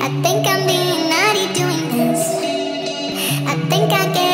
I think I'm being naughty doing this. I think I get